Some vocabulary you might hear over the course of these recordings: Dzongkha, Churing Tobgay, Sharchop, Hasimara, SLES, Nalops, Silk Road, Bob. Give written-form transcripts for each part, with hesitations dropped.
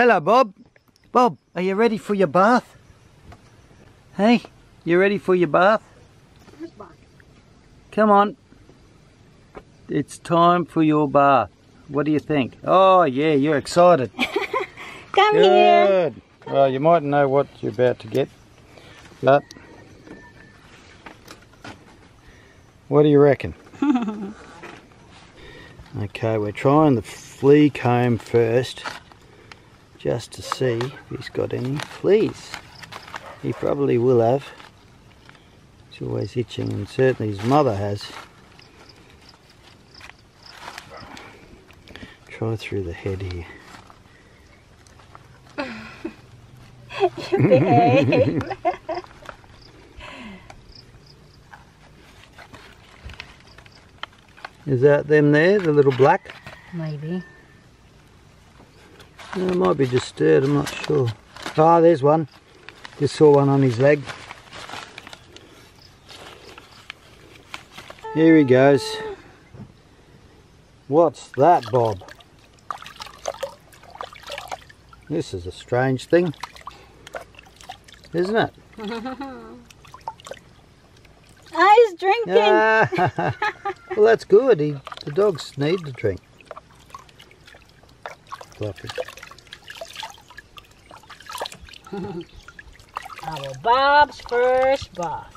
Hello, Bob. Bob, are you ready for your bath? Hey, you ready for your bath? Come on. It's time for your bath. What do you think? Oh, yeah, you're excited. Come here. Good. Well, you might know what you're about to get, but what do you reckon? Okay, we're trying the flea comb first, just to see if he's got any fleas. He probably will have. He's always itching, and certainly his mother has. Try through the head here. You behave. Is that them there, the little black? Maybe. No, it might be just stirred, I'm not sure. Ah, oh, there's one. Just saw one on his leg. Here he goes. What's that, Bob? This is a strange thing, isn't it? Oh, he's drinking! Ah, well, that's good. The dogs need to drink. Fluffy. Our Bob's first bath.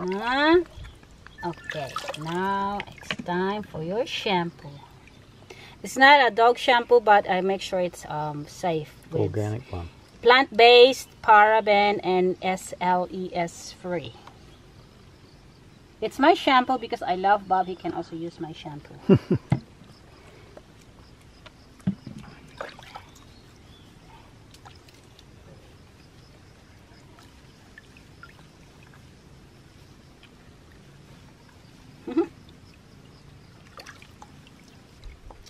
Okay, now it's time for your shampoo. It's not a dog shampoo, but I make sure it's safe. With organic one. Plant-based, paraben, and SLES free. It's my shampoo because I love Bob. He can also use my shampoo.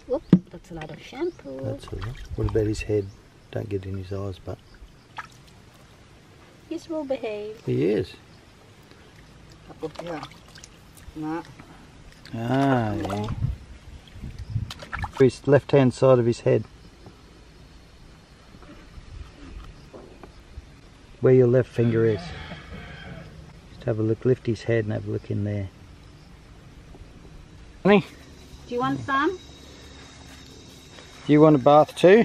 Oop, that's a lot of shampoo. That's all right. What about his head? Don't get in his eyes, but he's well behaved. He is. Ah, yeah. His left hand side of his head. Where your left finger is. Just have a look, lift his head and have a look in there. Honey? Do you want some? Do you want a bath too?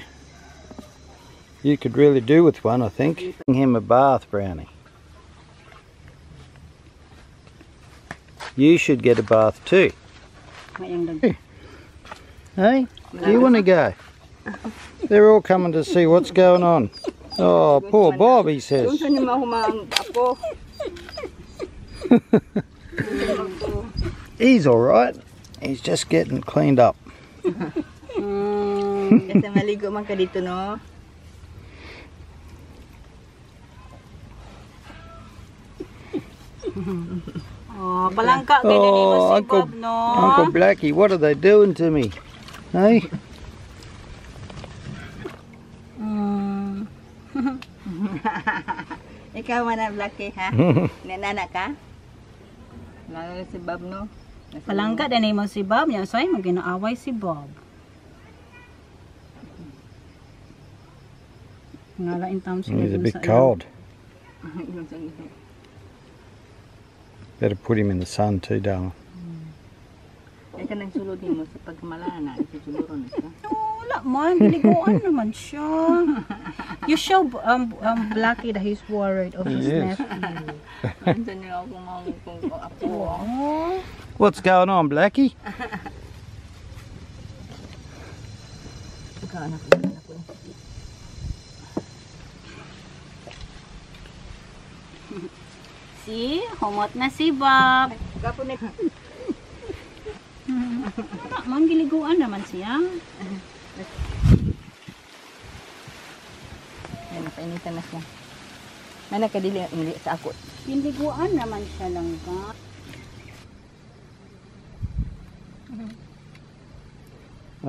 You could really do with one, I think. Bring him a bath, Brownie. You should get a bath too. Hey, do you want to go? They're all coming to see what's going on. Oh, poor Bob, he says. He's all right. He's just getting cleaned up. Oh, Uncle Blackie, what are they doing to me? Hey? Ikaw mana Blackie, ha? Nanana ka? Lalo si Bob, no? Palangka din mo si Bob, yan sa'yo mag-inaaway si Bob. Ngalain taon siya. He's a bit cold. Better put him in the sun too, darling. You show Blackie that he's worried of his nephew. What's going on, Blackie? See, humot na si Bob. Manggiliguan naman siya. Napainitan na siya. May nakadili sa akot. Giliguan naman siya lang ba?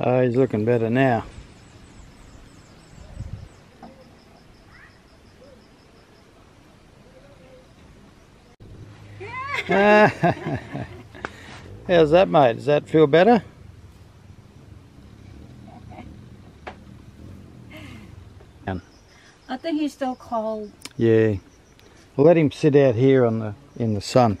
Oh, he's looking better now. How's that, mate? Does that feel better? down. I think he's still cold. Yeah. We'll let him sit out here in the sun.